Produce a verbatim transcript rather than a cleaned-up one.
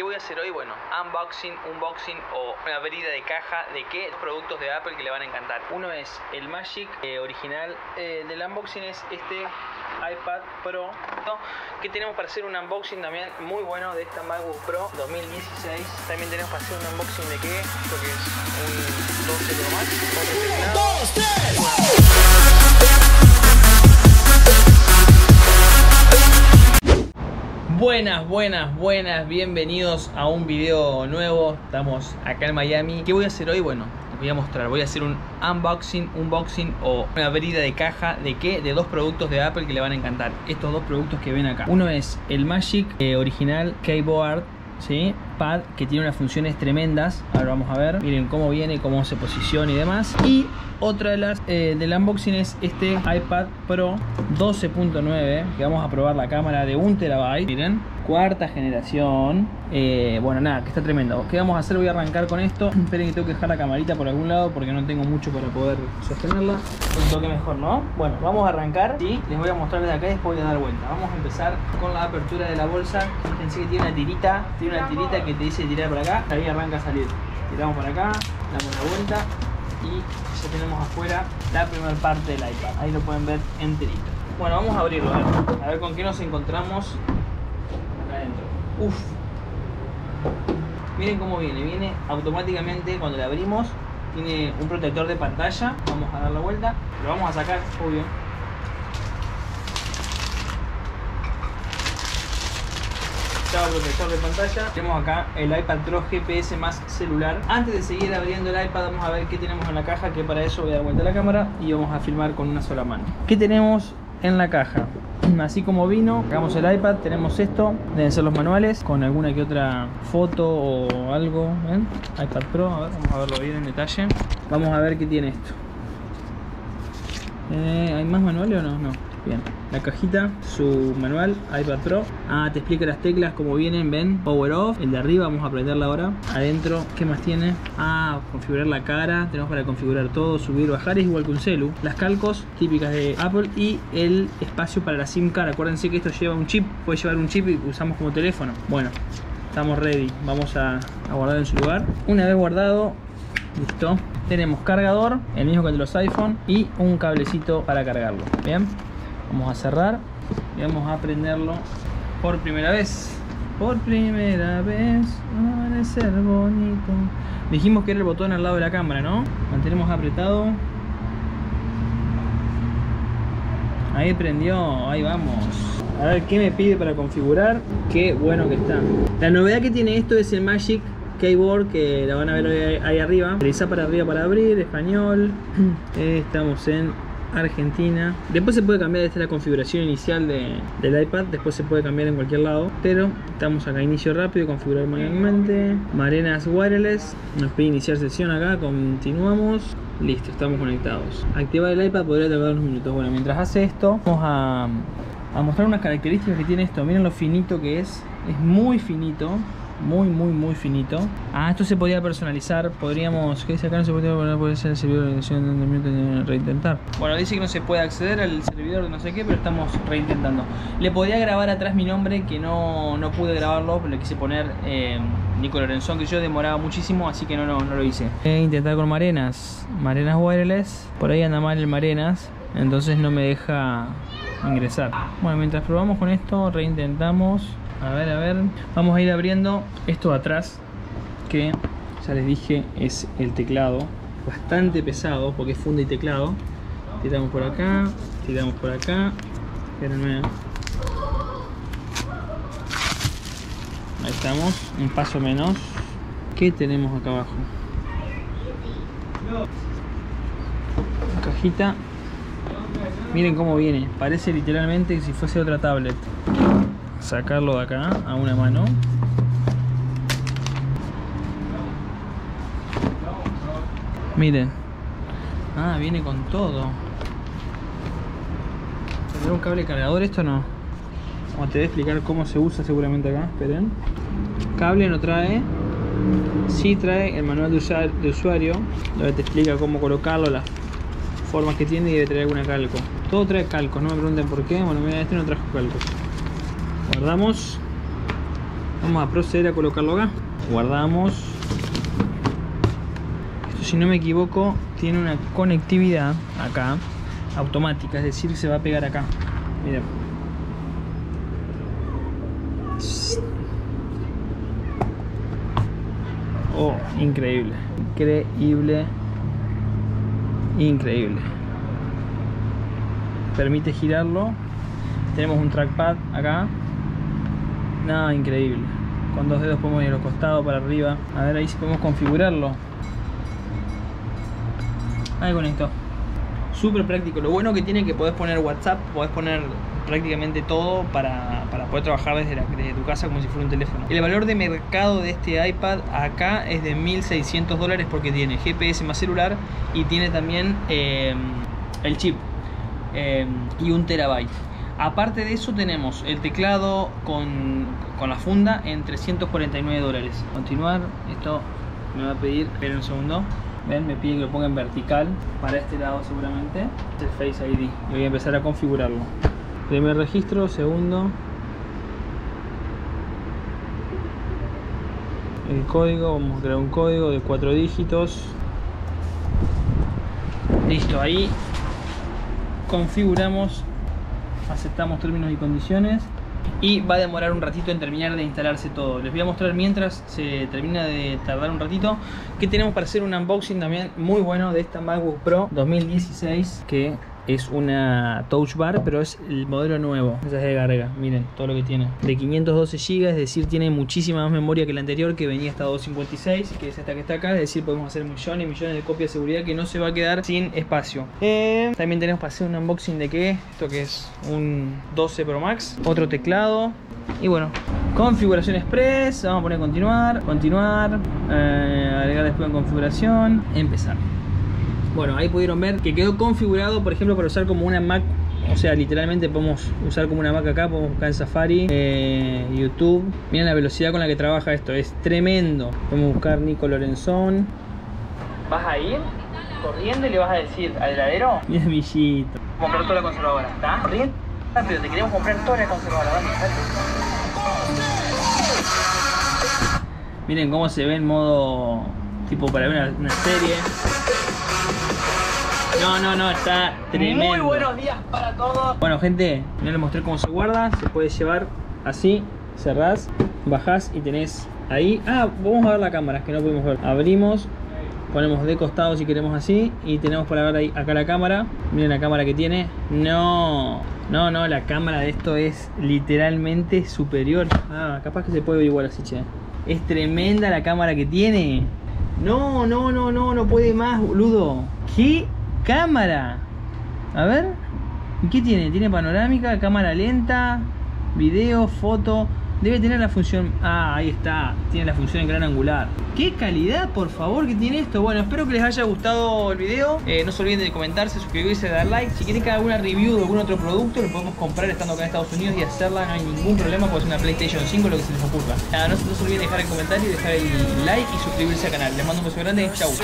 ¿Qué voy a hacer hoy? Bueno, unboxing, unboxing o una abrida de caja de qué productos de Apple que le van a encantar. Uno es el Magic eh, original eh, del unboxing, es este iPad Pro, ¿no? Que tenemos para hacer un unboxing también muy bueno de esta MacBook Pro dos mil dieciséis. También tenemos para hacer un unboxing de qué, esto que es un doce Pro Max, Buenas, buenas, buenas, bienvenidos a un video nuevo. Estamos acá en Miami. ¿Qué voy a hacer hoy? Bueno, les voy a mostrar, voy a hacer un unboxing, unboxing o una abrida de caja de qué, de dos productos de Apple que le van a encantar. Estos dos productos que ven acá. Uno es el Magic eh, original Keyboard, ¿sí? Pad, que tiene unas funciones tremendas. Ahora vamos a ver, miren cómo viene, cómo se posiciona y demás. Y otra de las eh, del unboxing es este iPad Pro doce punto nueve, que vamos a probar la cámara de un terabyte, miren, cuarta generación. eh, Bueno, nada, que está tremendo. ¿Qué vamos a hacer? Voy a arrancar con esto. Esperen que tengo que dejar la camarita por algún lado porque no tengo mucho para poder sostenerla. Un toque mejor, ¿no? Bueno, vamos a arrancar y les voy a mostrar desde acá y después voy a dar vuelta. Vamos a empezar con la apertura de la bolsa. Fíjense que tiene una tirita, tiene una tirita que te dice tirar para acá. Ahí arranca a salir. Tiramos para acá, damos la vuelta y ya tenemos afuera la primera parte del iPad. Ahí lo pueden ver enterito. Bueno, vamos a abrirlo, a ver, a ver con qué nos encontramos acá adentro. Uff, miren cómo viene, viene automáticamente cuando la abrimos. Tiene un protector de pantalla. Vamos a dar la vuelta, lo vamos a sacar, obvio. Protector de pantalla. Tenemos acá el iPad Pro G P S más celular. Antes de seguir abriendo el iPad, vamos a ver qué tenemos en la caja, que para eso voy a dar vuelta a la cámara y vamos a filmar con una sola mano. ¿Qué tenemos en la caja? Así como vino, sacamos el iPad, tenemos esto, deben ser los manuales, con alguna que otra foto o algo. ¿Ven? iPad Pro, a ver, vamos a verlo bien en detalle. Vamos a ver qué tiene esto. Eh, ¿Hay más manuales o no? No, bien. La cajita, su manual, iPad Pro. Ah, te explica las teclas como vienen, ven. Power off, el de arriba, vamos a aprenderla ahora. Adentro, ¿qué más tiene? Ah, configurar la cara, tenemos para configurar todo, subir, bajar, es igual que un celu. Las calcos típicas de Apple y el espacio para la SIM card. Acuérdense que esto lleva un chip, puede llevar un chip y usamos como teléfono. Bueno, estamos ready, vamos a, a guardar en su lugar. Una vez guardado, listo. Tenemos cargador, el mismo que el de los iPhone, y un cablecito para cargarlo, bien. Vamos a cerrar y vamos a prenderlo por primera vez. Por primera vez, amanecer bonito. Dijimos que era el botón al lado de la cámara, ¿no? Mantenemos apretado. Ahí prendió, ahí vamos. A ver qué me pide para configurar. Qué bueno que está. La novedad que tiene esto es el Magic Keyboard, que la van a ver ahí arriba. Deslizá para arriba para abrir, español. Estamos en Argentina. Después se puede cambiar, esta es la configuración inicial de, del iPad. Después se puede cambiar en cualquier lado, pero estamos acá, inicio rápido, configurar manualmente. Marenas wireless, nos pide iniciar sesión acá, continuamos. Listo, estamos conectados. Activar el iPad podría tardar unos minutos. Bueno, mientras hace esto, vamos a, a mostrar unas características que tiene esto. Miren lo finito que es, es muy finito. Muy, muy, muy finito. Ah, esto se podía personalizar. Podríamos... ¿Qué dice acá? No se puede poder ser el servidor de conexión de minutos, reintentar. Bueno, dice que no se puede acceder al servidor de no sé qué, pero estamos reintentando. Le podía grabar atrás mi nombre, que no, no pude grabarlo, pero le quise poner eh, Nico Lorenzón, que yo demoraba muchísimo, así que no, no, no lo hice. Voy a intentar con Marenas. Marenas wireless. Por ahí anda mal el Marenas, entonces no me deja ingresar. Bueno, mientras probamos con esto, reintentamos. A ver, a ver, vamos a ir abriendo esto de atrás, que ya les dije es el teclado, bastante pesado porque es funda y teclado. Tiramos por acá, tiramos por acá, espérenme. Ahí estamos, un paso menos. ¿Qué tenemos acá abajo? Una cajita, miren cómo viene, parece literalmente si fuese otra tablet. Sacarlo de acá a una mano. Miren. Ah, viene con todo. ¿Tendrá un cable cargador esto o no? O te voy a explicar cómo se usa seguramente acá. Esperen. Cable no trae. Sí trae el manual de usuario, donde te explica cómo colocarlo, las formas que tiene, y debe traer alguna calco. Todo trae calcos, no me pregunten por qué. Bueno, mira, este no trajo calcos. Guardamos. Vamos a proceder a colocarlo acá. Guardamos. Esto, si no me equivoco, tiene una conectividad acá automática, es decir, se va a pegar acá. Mira. Oh, increíble, increíble, increíble. Permite girarlo. Tenemos un trackpad acá. Nada, increíble. Con dos dedos podemos ir a los costados, para arriba. A ver ahí si podemos configurarlo. Ahí con esto. Súper práctico. Lo bueno que tiene es que podés poner WhatsApp, podés poner prácticamente todo para, para poder trabajar desde, la, desde tu casa como si fuera un teléfono. El valor de mercado de este iPad acá es de mil seiscientos dólares porque tiene G P S más celular y tiene también eh, el chip eh, y un terabyte. Aparte de eso tenemos el teclado con, con la funda en trescientos cuarenta y nueve dólares. Continuar, esto me va a pedir, esperen un segundo. Ven, me pide que lo ponga en vertical, para este lado seguramente. El Face I D, voy a empezar a configurarlo. Primer registro, segundo. El código, vamos a crear un código de cuatro dígitos. Listo, ahí configuramos. Aceptamos términos y condiciones y va a demorar un ratito en terminar de instalarse todo. Les voy a mostrar mientras se termina de tardar un ratito que tenemos para hacer un unboxing también muy bueno de esta MacBook Pro dos mil dieciséis, que es una Touch Bar, pero es el modelo nuevo. Esa es de carga, miren todo lo que tiene. De quinientos doce gigas, es decir, tiene muchísima más memoria que la anterior, que venía hasta doscientos cincuenta y seis, que es esta que está acá. Es decir, podemos hacer millones y millones de copias de seguridad, que no se va a quedar sin espacio. eh, También tenemos para hacer un unboxing de qué. Esto que es un doce Pro Max. Otro teclado. Y bueno, configuración express. Vamos a poner continuar, continuar, eh, agregar después en configuración. Empezar. Bueno, ahí pudieron ver que quedó configurado, por ejemplo, para usar como una Mac. O sea, literalmente podemos usar como una Mac acá. Podemos buscar en Safari, eh, YouTube. Miren la velocidad con la que trabaja esto. Es tremendo. Podemos buscar Nico Lorenzón. ¿Vas a ir corriendo y le vas a decir al heladero? Mira, millito. Vamos a comprar toda la conservadora. ¿Está? Corriendo rápido. Te queremos comprar toda la conservadora. Dale, dale. Miren cómo se ve en modo... tipo para ver una, una serie. No, no, no, está tremendo. Muy buenos días para todos. Bueno, gente, ya les mostré cómo se guarda. Se puede llevar así, cerrás, bajás y tenés ahí. Ah, vamos a ver la cámara, que no pudimos ver. Abrimos, ponemos de costado si queremos así. Y tenemos para ver ahí, acá la cámara. Miren la cámara que tiene. No, no, no, la cámara de esto es literalmente superior. Ah, capaz que se puede ver igual así, che. Es tremenda la cámara que tiene. No, no, no, no, no puede más, boludo. ¿Qué? Cámara, a ver, ¿qué tiene? Tiene panorámica, cámara lenta, video, foto. Debe tener la función, ah, ahí está, tiene la función en gran angular. Qué calidad, por favor, que tiene esto. Bueno, espero que les haya gustado el video. eh, No se olviden de comentarse, suscribirse, dar like. Si quieren que haga alguna review de algún otro producto, lo podemos comprar estando acá en Estados Unidos y hacerla. No hay ningún problema, porque es una PlayStation cinco, lo que se les ocurra. Nada, no, no se olviden de dejar el comentario, dejar el like y suscribirse al canal. Les mando un beso grande, chau.